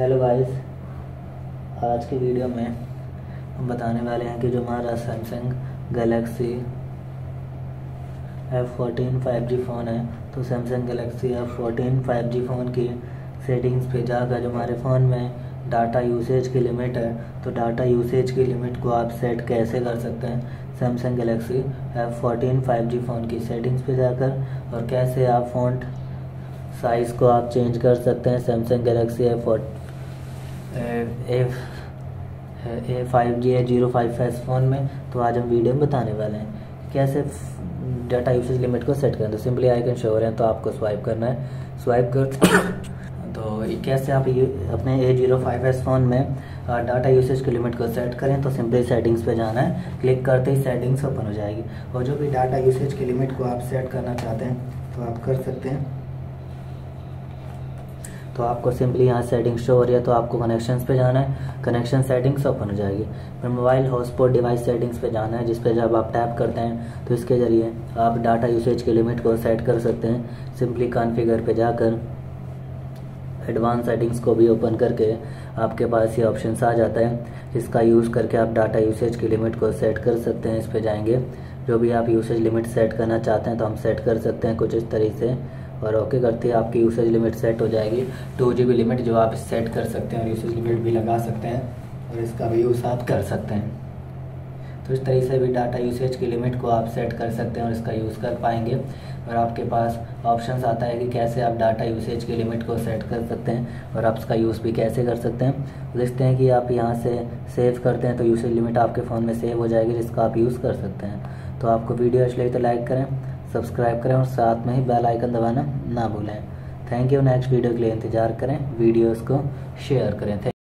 Hello guys, आज के video में हम बताने वाले हैं कि जो हमारा Samsung Galaxy F14 5G phone है, तो Samsung Galaxy F14 5G phone की सेटिंग्स पे जाकर जो हमारे फ़ोन में डाटा यूसेज की लिमिट है, तो डाटा यूसेज की लिमिट को आप सेट कैसे कर सकते हैं Samsung Galaxy F14 5G phone की सेटिंग्स पे जाकर, और कैसे आप फ़ॉन्ट साइज़ को आप चेंज कर सकते हैं सैमसंग गैलेक्सी A05S फ़ोन में। तो आज हम वीडियो में बताने वाले हैं कैसे डाटा यूसेज लिमिट को सेट करें। तो सिंपली आइकन शो हो रहे हैं, तो आपको स्वाइप करना है। स्वाइप कर तो कैसे आप अपने A05S फ़ोन में डाटा यूसेज की लिमिट को सेट करें, तो सिंपली सेटिंग्स पे जाना है। क्लिक करते ही सेटिंग्स ओपन हो जाएगी, और जो भी डाटा यूसेज की लिमिट को आप सेट करना चाहते हैं तो आप कर सकते हैं। तो आपको सिंपली यहाँ सेटिंग शो हो रही है, तो आपको कनेक्शंस पे जाना है। कनेक्शन सेटिंग्स ओपन हो जाएगी, फिर मोबाइल हॉटस्पॉट डिवाइस सेटिंग्स पे जाना है, जिसपे जब आप टैप करते हैं तो इसके ज़रिए आप डाटा यूसेज की लिमिट को सेट कर सकते हैं। सिंपली कॉन्फ़िगर पे जाकर एडवांस सेटिंग्स को भी ओपन करके आपके पास ये ऑप्शन आ जाता है, जिसका यूज़ करके आप डाटा यूसेज की लिमिट को सेट कर सकते हैं। इस पर जाएंगे, जो भी आप यूसेज लिमिट सेट करना चाहते हैं तो हम सेट कर सकते हैं कुछ इस तरीके से, और ओके करते ही आपकी यूसेज लिमिट सेट हो जाएगी। 2GB लिमिट जो आप सेट कर सकते हैं, और यूसेज लिमिट भी लगा सकते हैं, और इसका भी यूज़ आप कर सकते हैं। तो इस तरीके से भी डाटा यूसेज की लिमिट को आप सेट कर सकते हैं और इसका यूज़ कर पाएंगे। और आपके पास ऑप्शंस आता है कि कैसे आप डाटा यूसेज की लिमिट को सेट कर सकते हैं, और आप इसका यूज़ भी कैसे कर सकते हैं। देखते हैं कि आप यहाँ से सेव करते हैं तो यूसेज लिमिट आपके फ़ोन में सेव हो जाएगी, जिसका आप यूज़ कर सकते हैं। तो आपको वीडियो अच्छी लगी तो लाइक करें, सब्सक्राइब करें, और साथ में ही बेल आइकन दबाना ना भूलें। Thank you. नेक्स्ट वीडियो के लिए इंतज़ार करें, वीडियोस को शेयर करें।